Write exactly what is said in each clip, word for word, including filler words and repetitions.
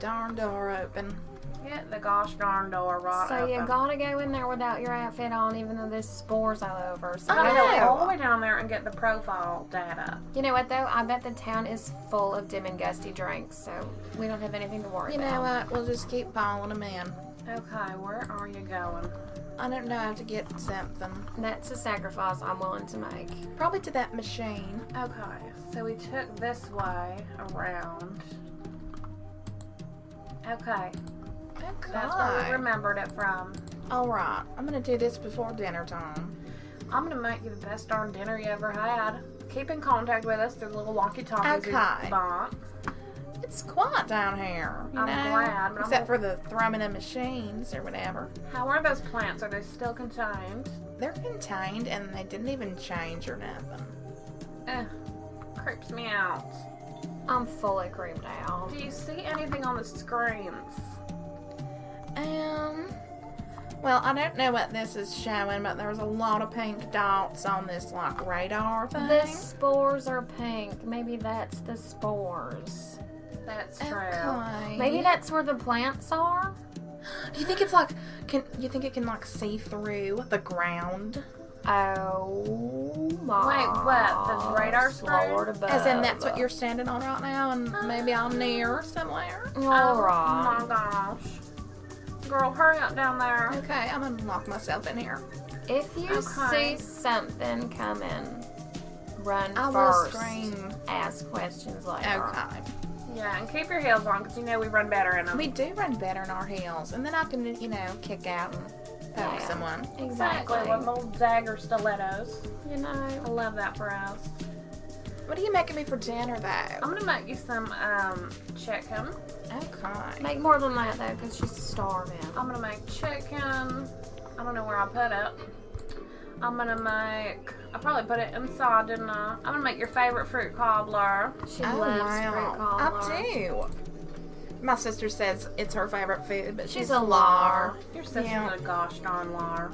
darn door open. Get the gosh darn door right so open. So you gotta go in there without your outfit on, even though there's spores all over. So I know. Go all the way down there and get the profile data. You know what though? I bet the town is full of dim and gusty drinks, so we don't have anything to worry about. You know what? We'll just keep following them in. Okay, where are you going? I don't know how to get something. That's a sacrifice I'm willing to make. Probably to that machine. Okay, so we took this way around. Okay. Okay. That's where we remembered it from. Alright, I'm going to do this before dinner time. I'm going to make you the best darn dinner you ever had. Keep in contact with us through little walkie-talkies. Okay. It's quiet down here. I'm know? glad. But Except I'm for the thrumming of machines or whatever. How are those plants? Are they still contained? They're contained and they didn't even change or nothing. Ugh. Creeps me out. I'm fully creeped out. Do you see anything on the screens? Um, well, I don't know what this is showing, but there's a lot of pink dots on this, like, radar thing. The spores are pink. Maybe that's the spores. That's true. Okay. Maybe that's where the plants are? Do you think it's, like, can, you think it can, like, see through the ground? Oh my. Wait, what? The radar screen? As in that's what you're standing on right now, and uh, maybe I'm near somewhere? Alright. Oh my gosh. Girl, hurry up down there. Okay, I'm gonna lock myself in here. If you okay. see something coming, run I first. Will scream. Ask questions later. Okay. Yeah, and keep your heels on, because you know we run better in them. We do run better in our heels, and then I can, you know, kick out and poke yeah. someone. Exactly. With little dagger stilettos. You know, I love that for us. What are you making me for dinner, though? I'm gonna make you some um, chicken. Okay. Make more than that, though, because she's starving. I'm gonna make chicken. I don't know where I put it. I'm gonna make... I probably put it inside, didn't I? I'm gonna make your favorite fruit cobbler. She oh, loves wow. fruit cobbler. I do. My sister says it's her favorite food, but she's, she's a liar. Your sister's yeah. a gosh darn liar.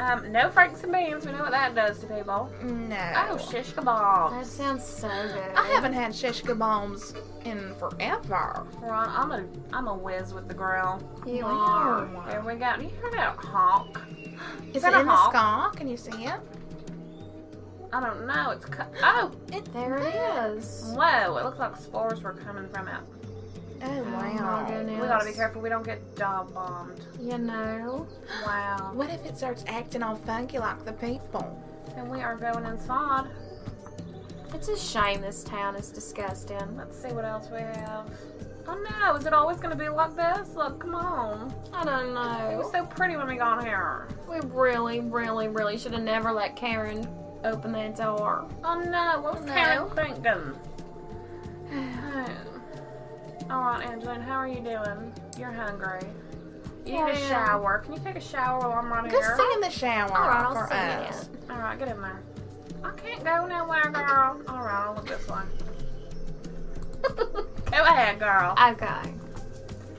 Um, no franks and beans. We know what that does to people. No. Oh, shish kebabs. That sounds so good. I haven't had shish kebabs in forever. Right, I'm a I'm a whiz with the grill. You are. Wow. There we go. You heard that hawk? Is, Is that it a in hawk? the sky? Can you see it? I don't know. It's oh, it there it is. Whoa! It looks like spores were coming from it. Oh, wow. Oh, we gotta be careful we don't get dog bombed. You know. Wow. What if it starts acting all funky like the people? And we are going inside. It's a shame this town is disgusting. Let's see what else we have. Oh no, is it always gonna be like this? Look, come on. I don't know. It was so pretty when we got here. We really, really, really should have never let Karen open that door. Oh no, what was no. Karen thinking? Oh. Alright, Angelina, how are you doing? You're hungry. You yeah. need a shower. Can you take a shower while I'm right go here? Go sing in the shower. Alright, I'll for sing it. Alright, get in there. I can't go nowhere, girl. Alright, I'll look this way. Go ahead, girl. Okay.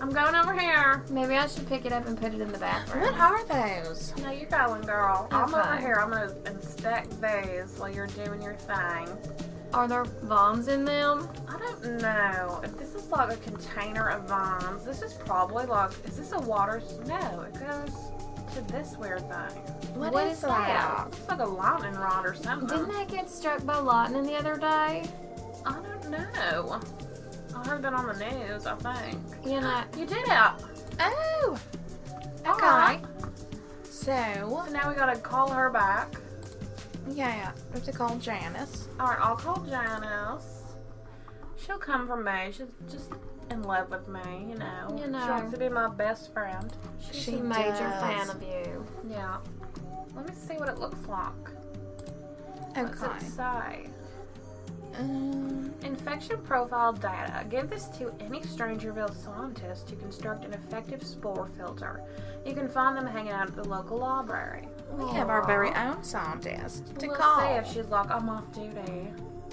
I'm going over here. Maybe I should pick it up and put it in the bathroom. What are those? No, you're going, girl. Okay. I'm over here. I'm going to inspect these while you're doing your thing. Are there vines in them? I don't know. If this is like a container of vines, this is probably like, is this a water? No, it goes to this weird thing. What, what is, is that? that? It's like a lightning rod or something. Didn't that get struck by lightning the other day? I don't know. I heard that on the news, I think. You know. You did it. Oh. Okay. All right. So. So now we gotta call her back. Yeah, we have to call Janice. Alright, I'll call Janice. She'll come for me. She's just in love with me, you know. You know. She wants to be my best friend. She's she a major does. fan of you. Yeah. Let me see what it looks like. Okay. What's it say? Um, Infection profile data. Give this to any Strangerville scientist to construct an effective spore filter. You can find them hanging out at the local library. We have our very own scientist to we'll call. see if she's like, I'm off duty.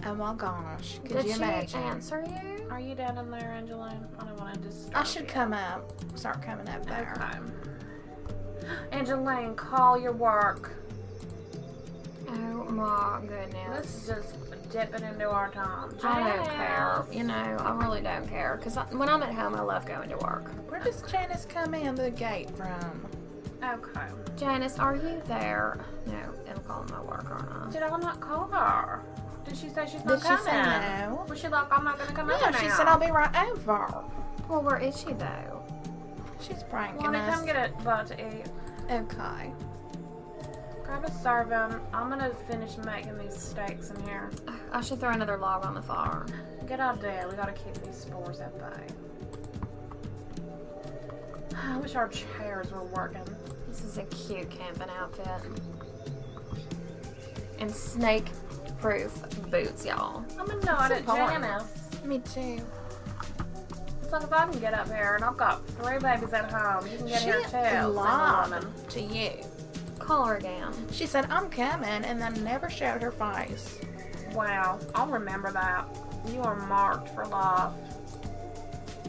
Oh my gosh. Could Did you imagine? She answer you? Are you down in there, Angelina? I don't want to disturb I should you. come up. Start coming up there. Okay. Angelina, call your work. Oh my goodness. Let's just dip it into our time. Janice. I don't care. You know, I really don't care. Because when I'm at home, I love going to work. Where does Janice come in the gate from? Okay. Janice, are you there? No, I'm calling my work, aren't I? Did I not call her? Did she say she's not Did coming? She say no? Was she like, I'm not going to come yeah, over now? Yeah, she said I'll be right over. Well, where is she, though? She's pranking Lonnie, us. Come get a bite to eat. Okay. Grab a serve 'em. I'm going to finish making these steaks in here. I should throw another log on the fire. Good idea. We got to keep these spores at bay. I wish our chairs were working. This is a cute camping outfit. And snake-proof boots, y'all. I'm a nod at Janice. Me too. It's like if I can get up here, and I've got three babies at home, you can get she here too. Lied to you. Call her again. She said, "I'm coming," and then never showed her face. Wow, I'll remember that. You are marked for life.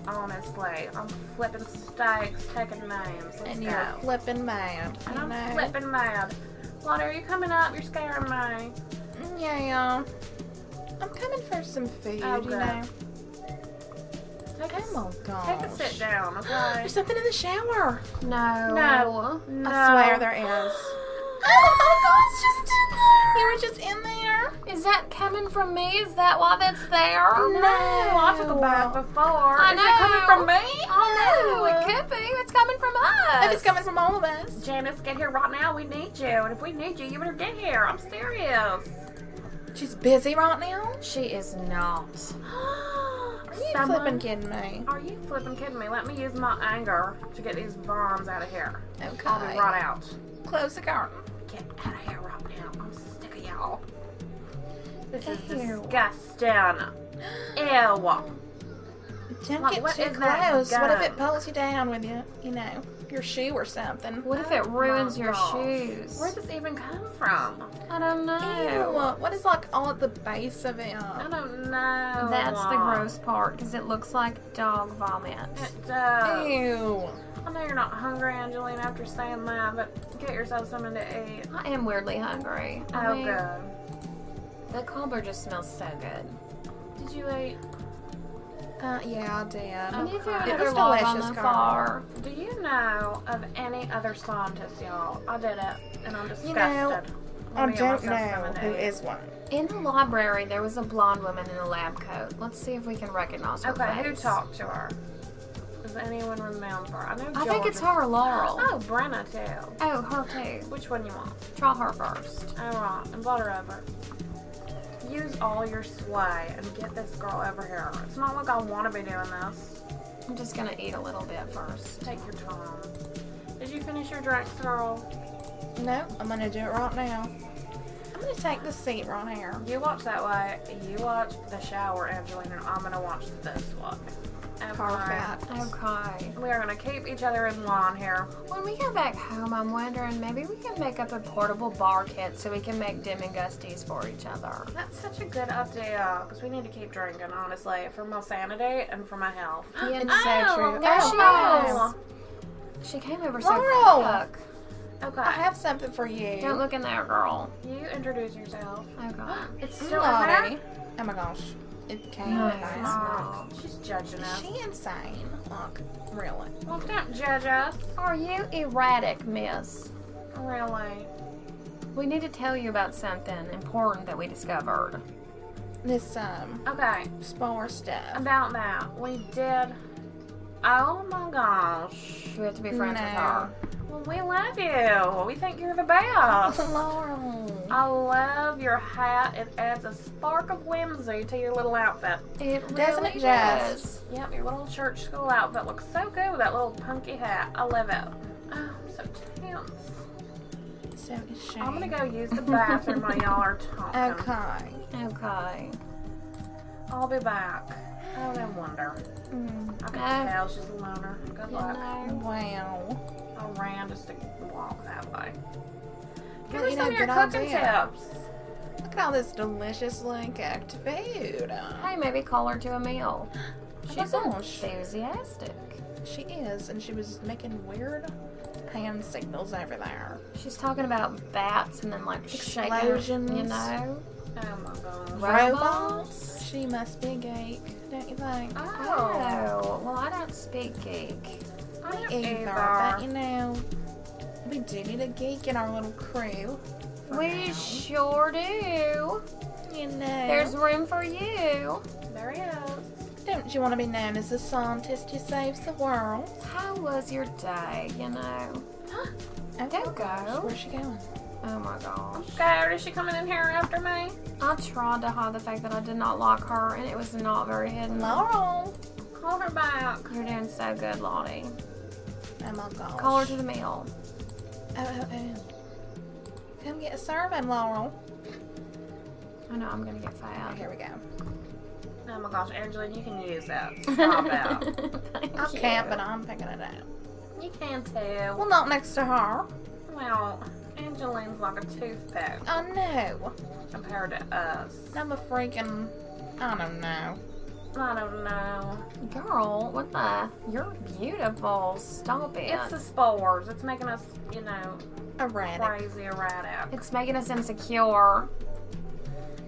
Honestly, I'm flipping steaks, taking names. Let's and you're go. Flipping mad. And I'm know. Flipping mad. Lottie, are you coming up? You're scaring me. Yeah. I'm coming for some food, oh, you know. Take a, oh my gosh. Take a sit down, okay? There's something in the shower. No. No. no. I swear there is. Oh my God, it's just in there. You were just in there. Is that coming from me? Is that why that's there? No, no. I took a bath before. I know. Is it coming from me? I know. It could be. It's coming from us. If it's coming from all of us. Janice, get here right now. We need you. And if we need you, you better get here. I'm serious. She's busy right now? She is not. Are you Someone, flipping kidding me? Are you flipping kidding me? Let me use my anger to get these bombs out of here. Okay. I'll be right out. Close the curtain. Get out of here right now. I'm sick of y'all. This is Ew. disgusting. Ew. Don't like, get too close. What if it pulls you down with you, you know, your shoe or something? What oh if it ruins your gosh. shoes? Where does this even come from? I don't know. Ew. What is like all at the base of it? I don't know. That's the gross part because it looks like dog vomit. It does. Ew. I know you're not hungry, Angelina, after saying that, but get yourself something to eat. I am weirdly hungry. I oh, mean, good. That cobbler just smells so good. Did you eat? Uh, yeah, I did. Okay. You it was delicious, car. Do you know of any other scientists, y'all? I did it, and I'm disgusted. You know, I don't know who is one. In the library, there was a blonde woman in a lab coat. Let's see if we can recognize her Okay, face. Who talked to her? Does anyone remember? I know. I think it's her, Laurel. Oh, Brenna, too. Oh, her, too. Which one you want? Try her first. All right, and brought her over. Use all your sway and get this girl over here. It's not like I want to be doing this. I'm just going to eat a little bit first. Take your time. Did you finish your drinks, girl? No, I'm going to do it right now. I'm going to take the seat right here. You watch that way. You watch the shower, Angelina, and I'm going to watch this one. Okay. Perfect. Okay. We are going to keep each other in line here. When we go back home, I'm wondering maybe we can make up a portable bar kit so we can make dim and gusties for each other. That's such a good idea because we need to keep drinking, honestly, for my sanity and for my health. Yeah, it's oh, so true. There oh. she is. She came over so quick. Okay. I have something for you. Don't look in there, girl. You introduce yourself. Oh, God. It's still Lottie. Oh, my gosh. It came no, it's not. She's judging us. Is she insane? Look, really. Well, don't judge us. Are you erratic, miss? Really? We need to tell you about something important that we discovered. This, um... Okay. Spore stuff. About that. We did... Oh, my gosh. We have to be friends no. with her. Well, we love you. We think you're the best. Laurel. I love your hat. It adds a spark of whimsy to your little outfit. It really Doesn't it does. does. Yep, your little church school outfit looks so good with that little punky hat. I love it. Oh, I'm so tense. So is she. I'm going to go use the bathroom while y'all are talking. Okay. Okay. I'll be back. Oh, no wonder. Mm. I can uh, tell she's a loner. Good luck. Know. Wow. Around just to walk that way. Give well, us you know, some of your cooking idea. tips. Look at all this delicious link act food. Hey, maybe call her to a meal. She's oh enthusiastic. She is, and she was making weird hand signals over there. She's talking about bats and then like explosions, shaking, you know. Oh my gosh. Robots? Robots? She must be a geek, don't you think? Oh. Oh. Well, I don't speak geek. I don't either, either. But you know, we do need a geek in our little crew. We now. sure do. You know. There's room for you. There is. Don't you want to be known as the scientist who saves the world? How was your day, you know? Oh, don't go. Where's she going? Oh my gosh. Okay, is she coming in here after me? I tried to hide the fact that I did not like her, and it was not very hidden. Laurel, call her back. You're doing so good, Lottie. Oh my gosh. Call her to the meal. Oh, oh, oh. Come get a serving, Laurel. I know, I'm gonna get fired. Here we go. Oh my gosh, Angelina, you can use that. Stop out. I you. can't, but I'm picking it up. You can too. Well, not next to her. Well, Angeline's like a toothpick. I know. Compared to us. I'm a freaking... I don't know. I don't know. Girl, what the? You're beautiful. Stop it. It's the spores. It's making us, you know... Erratic. Crazy erratic. It's making us insecure.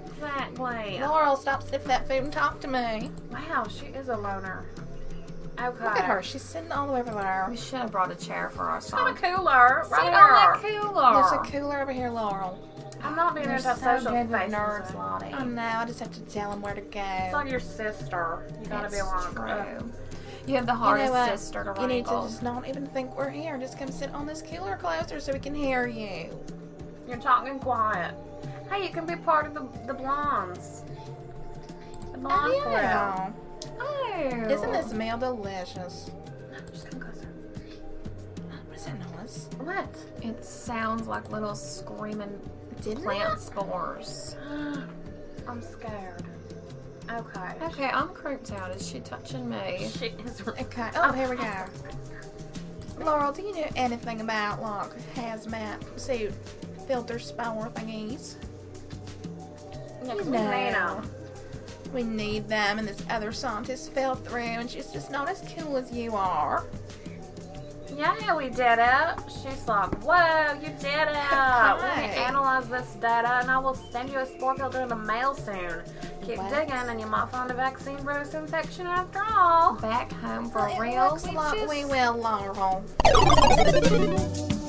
Exactly. Laurel, stop sniffing that food and talk to me. Wow, she is a loner. Okay. Look at her. She's sitting all the way over there. We should have brought a chair for our son. She's got a cooler. Right Sit there. on that cooler. There's a cooler over here, Laurel. I'm not being antisocial so with nerds, Lottie. I know. I just have to tell them where to go. It's like your sister. You gotta be around her. You have the hardest you know sister to wrangle. You need to just not even think we're here. Just come sit on this cooler closer so we can hear you. You're talking quiet. Hey, you can be part of the, the blondes. The blonde oh, yeah. Oh. Isn't this meal delicious? Just come closer. What is that noise? What? It sounds like little screaming Didn't plant it? spores. I'm scared. Okay. Okay, I'm creeped out. Is she touching me? She is. Okay. Oh, here we go. Laurel, do you know anything about like hazmat suit filter spore thingies? No. We need them. We need them, and this other scientist fell through, and she's just not as cool as you are. Yeah, we did it. She's like, whoa, you did it. Okay. We need to analyze this data, and I will send you a spore filter in the mail soon. Keep what? digging, and you might find a vaccine for this infection after all. Back home for well, real. It looks we, like just... we will, Laurel.